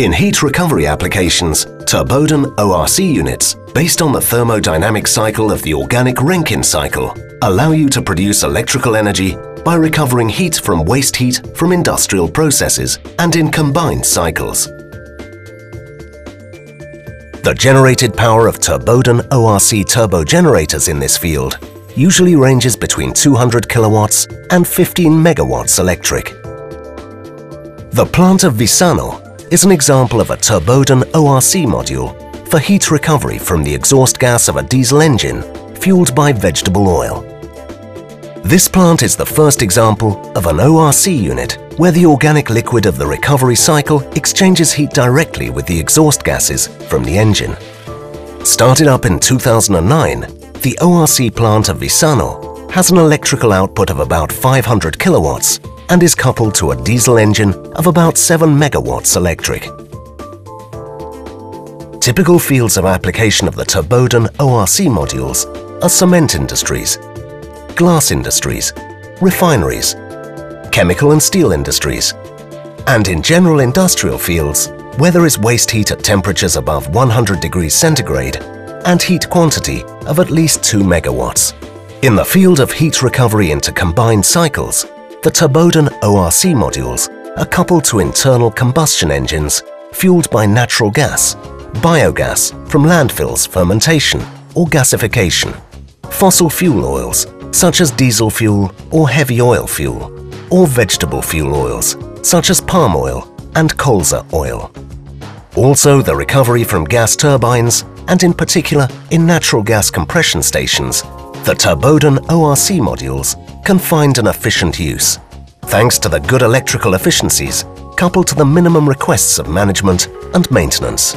In heat recovery applications, Turboden ORC units, based on the thermodynamic cycle of the Organic Rankine Cycle, allow you to produce electrical energy by recovering heat from waste heat from industrial processes and in combined cycles. The generated power of Turboden ORC turbogenerators in this field usually ranges between 200 kilowatts and 15 megawatts electric. The plant of Visano is an example of a Turboden ORC module for heat recovery from the exhaust gas of a diesel engine fueled by vegetable oil. This plant is the first example of an ORC unit where the organic liquid of the recovery cycle exchanges heat directly with the exhaust gases from the engine. Started up in 2009, the ORC plant of Visano has an electrical output of about 500 kilowatts and is coupled to a diesel engine of about 7 megawatts electric. Typical fields of application of the Turboden ORC modules are cement industries, glass industries, refineries, chemical and steel industries, and in general industrial fields where there is waste heat at temperatures above 100 degrees centigrade and heat quantity of at least 2 megawatts. In the field of heat recovery into combined cycles, the Turboden ORC modules are coupled to internal combustion engines fueled by natural gas, biogas from landfills, fermentation or gasification, fossil fuel oils such as diesel fuel or heavy oil fuel, or vegetable fuel oils such as palm oil and colza oil. Also, the recovery from gas turbines and in particular in natural gas compression stations, the Turboden ORC modules can find an efficient use, thanks to the good electrical efficiencies coupled to the minimum requests of management and maintenance.